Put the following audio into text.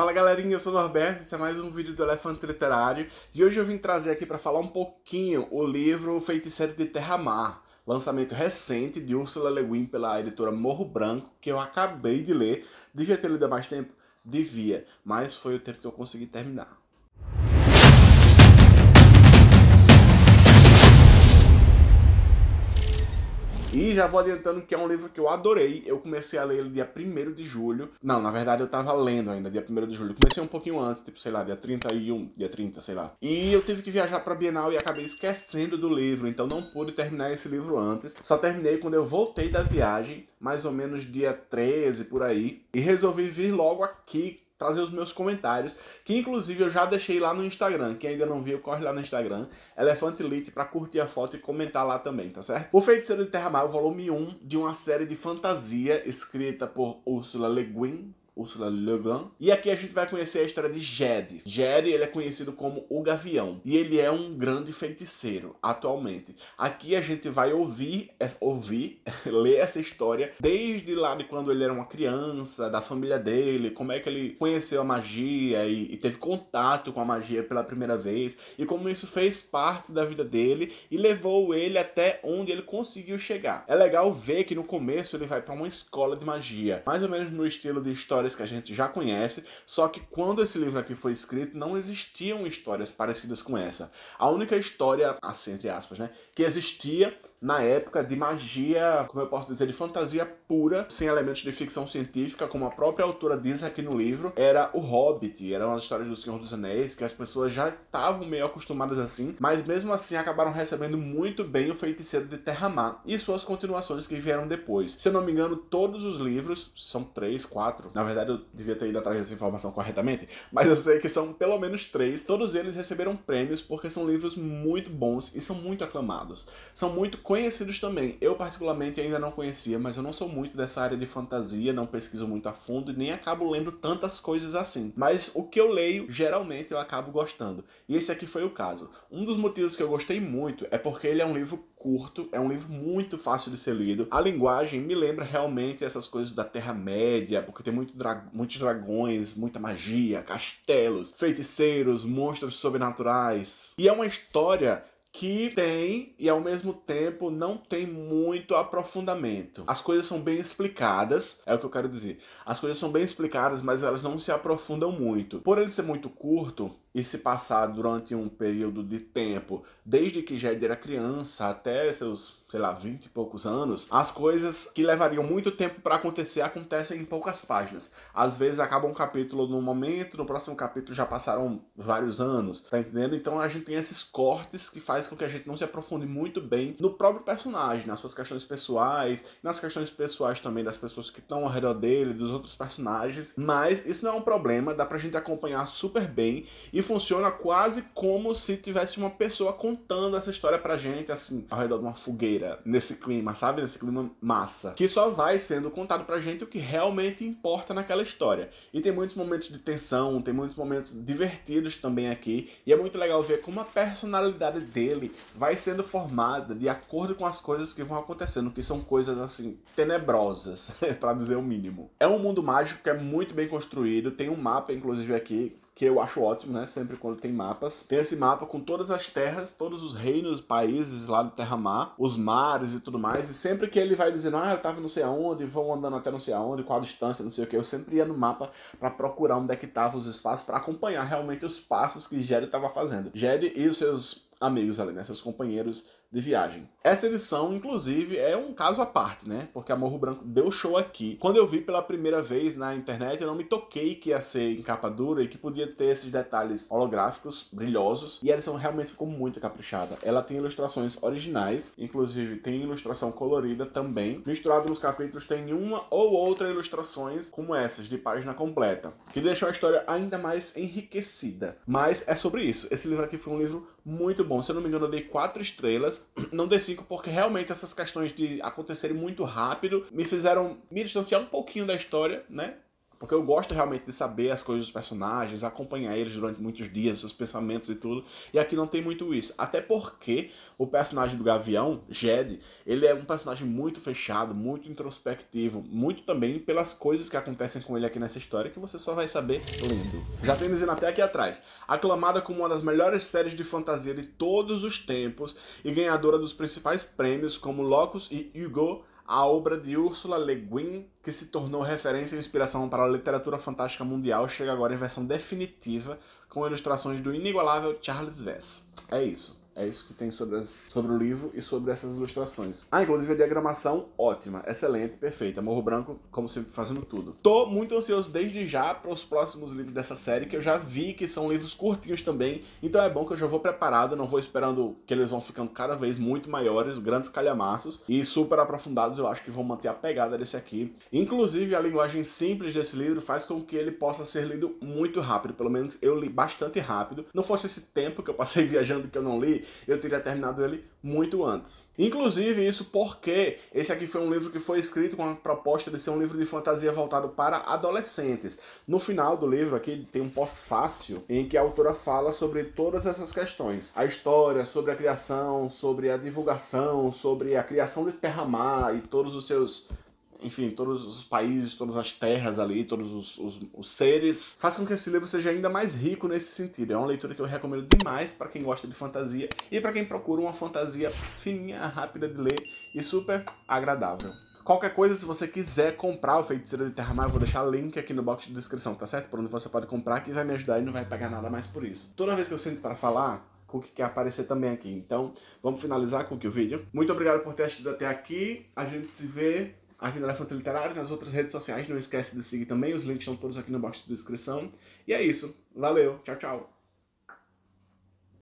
Fala galerinha, eu sou o Norberto, esse é mais um vídeo do Elefante Literário e hoje eu vim trazer aqui para falar um pouquinho o livro O Feiticeiro de Terramar, lançamento recente de Ursula Le Guin pela editora Morro Branco, que eu acabei de ler. Devia ter lido há mais tempo? Devia, mas foi o tempo que eu consegui terminar. E já vou adiantando que é um livro que eu adorei. Eu comecei a ler ele dia 1º de julho. Não, na verdade eu tava lendo ainda dia 1º de julho. Comecei um pouquinho antes, tipo, sei lá, dia 30, sei lá. E eu tive que viajar pra Bienal e acabei esquecendo do livro, então não pude terminar esse livro antes. Só terminei quando eu voltei da viagem, mais ou menos dia 13, por aí. E resolvi vir logo aqui trazer os meus comentários, que inclusive eu já deixei lá no Instagram. Quem ainda não viu, corre lá no Instagram, Elefante Lite, pra curtir a foto e comentar lá também, tá certo? O Feiticeiro de Terramar é o volume 1 de uma série de fantasia escrita por Ursula Le Guin. E aqui a gente vai conhecer a história de Ged. Ged, ele é conhecido como o Gavião e ele é um grande feiticeiro atualmente. Aqui a gente vai ler essa história desde lá de quando ele era uma criança, da família dele, como é que ele conheceu a magia e teve contato com a magia pela primeira vez e como isso fez parte da vida dele e levou ele até onde ele conseguiu chegar. É legal ver que no começo ele vai para uma escola de magia, mais ou menos no estilo de história que a gente já conhece, só que quando esse livro aqui foi escrito, não existiam histórias parecidas com essa. A única história, assim, entre aspas, né, que existia na época de magia, como eu posso dizer, de fantasia pura, sem elementos de ficção científica, como a própria autora diz aqui no livro, era o Hobbit, eram as histórias do Senhor dos Anéis, que as pessoas já estavam meio acostumadas assim, mas mesmo assim acabaram recebendo muito bem o Feiticeiro de Terramar e suas continuações que vieram depois. Se eu não me engano, todos os livros, são 3, 4, na verdade eu devia ter ido atrás dessa informação corretamente, mas eu sei que são pelo menos 3, todos eles receberam prêmios porque são livros muito bons e são muito aclamados. São muito conhecidos também. Eu particularmente ainda não conhecia, mas eu não sou muito dessa área de fantasia, não pesquiso muito a fundo e nem acabo lendo tantas coisas assim. Mas o que eu leio, geralmente eu acabo gostando. E esse aqui foi o caso. Um dos motivos que eu gostei muito é porque ele é um livro curto, é um livro muito fácil de ser lido. A linguagem me lembra realmente essas coisas da Terra-média, porque tem muitos dragões, muita magia, castelos, feiticeiros, monstros sobrenaturais. E é uma história que tem e ao mesmo tempo não tem muito aprofundamento. As coisas são bem explicadas, é o que eu quero dizer. As coisas são bem explicadas, mas elas não se aprofundam muito. Por ele ser muito curto e se passar durante um período de tempo, desde que Ged era criança até seus, sei lá, 20 e poucos anos, as coisas que levariam muito tempo para acontecer acontecem em poucas páginas. Às vezes acaba um capítulo num momento, no próximo capítulo já passaram vários anos, tá entendendo? Então a gente tem esses cortes que faz com que a gente não se aprofunde muito bem no próprio personagem, nas suas questões pessoais, nas questões pessoais também das pessoas que estão ao redor dele, dos outros personagens, mas isso não é um problema, dá pra gente acompanhar super bem e funciona quase como se tivesse uma pessoa contando essa história pra gente, assim, ao redor de uma fogueira, nesse clima, sabe? Nesse clima massa, que só vai sendo contado pra gente o que realmente importa naquela história. E tem muitos momentos de tensão, tem muitos momentos divertidos também aqui, e é muito legal ver como a personalidade dele vai sendo formada de acordo com as coisas que vão acontecendo, que são coisas assim, tenebrosas, pra dizer o mínimo. É um mundo mágico que é muito bem construído, tem um mapa inclusive aqui, que eu acho ótimo, né? Sempre quando tem mapas. Tem esse mapa com todas as terras, todos os reinos, países lá do Terramar, os mares e tudo mais. E sempre que ele vai dizendo, ah, eu tava não sei aonde, vão andando até não sei aonde, qual a distância, não sei o que, eu sempre ia no mapa pra procurar onde é que tava os espaços, pra acompanhar realmente os passos que Ged tava fazendo. Ged e os seus amigos ali, né? Seus companheiros de viagem. Essa edição, inclusive, é um caso à parte, né? Porque a Morro Branco deu show aqui. Quando eu vi pela primeira vez na internet, eu não me toquei que ia ser em capa dura e que podia ter esses detalhes holográficos, brilhosos, e a edição realmente ficou muito caprichada. Ela tem ilustrações originais, inclusive tem ilustração colorida também. Misturado nos capítulos tem uma ou outra ilustrações como essas, de página completa, que deixou a história ainda mais enriquecida. Mas é sobre isso. Esse livro aqui foi um livro muito bom. Se eu não me engano, eu dei 4 estrelas. Não dei 5 porque realmente essas questões de acontecerem muito rápido me fizeram me distanciar um pouquinho da história, né? porque eu gosto realmente de saber as coisas dos personagens, acompanhar eles durante muitos dias, seus pensamentos e tudo, e aqui não tem muito isso. Até porque o personagem do Gavião, Ged, ele é um personagem muito fechado, muito introspectivo, muito também pelas coisas que acontecem com ele aqui nessa história, que você só vai saber lendo. Já tem dizendo até aqui atrás, aclamada como uma das melhores séries de fantasia de todos os tempos e ganhadora dos principais prêmios como Locus e Hugo, a obra de Ursula Le Guin, que se tornou referência e inspiração para a literatura fantástica mundial, chega agora em versão definitiva, com ilustrações do inigualável Charles Vess. É isso. É isso que tem sobre o livro e sobre essas ilustrações. Ah, inclusive a diagramação, ótima, excelente, perfeita. Morro Branco, como sempre, fazendo tudo. Tô muito ansioso desde já para os próximos livros dessa série, que eu já vi que são livros curtinhos também. Então é bom que eu já vou preparado, não vou esperando que eles vão ficando cada vez muito maiores, grandes calhamaços e super aprofundados. Eu acho que vão manter a pegada desse aqui. Inclusive, a linguagem simples desse livro faz com que ele possa ser lido muito rápido. Pelo menos eu li bastante rápido. Não fosse esse tempo que eu passei viajando que eu não li, eu teria terminado ele muito antes. Inclusive isso porque esse aqui foi um livro que foi escrito com a proposta de ser um livro de fantasia voltado para adolescentes. No final do livro aqui tem um pós-fácil em que a autora fala sobre todas essas questões. A história, sobre a criação, sobre a divulgação, sobre a criação de Terramar e todos os seus... enfim, todos os países, todas as terras ali, todos os seres, faz com que esse livro seja ainda mais rico nesse sentido. É uma leitura que eu recomendo demais para quem gosta de fantasia e para quem procura uma fantasia fininha, rápida de ler e super agradável. Qualquer coisa, se você quiser comprar o Feiticeiro de Terramar, eu vou deixar o link aqui no box de descrição, tá certo? Por onde você pode comprar, que vai me ajudar e não vai pagar nada mais por isso. Toda vez que eu sinto para falar, Kuki quer aparecer também aqui. Então, vamos finalizar, Kuki, o vídeo. Muito obrigado por ter assistido até aqui. A gente se vê aqui no Elefante Literário, nas outras redes sociais. Não esquece de seguir também, os links estão todos aqui no box de descrição. E é isso, valeu, tchau, tchau!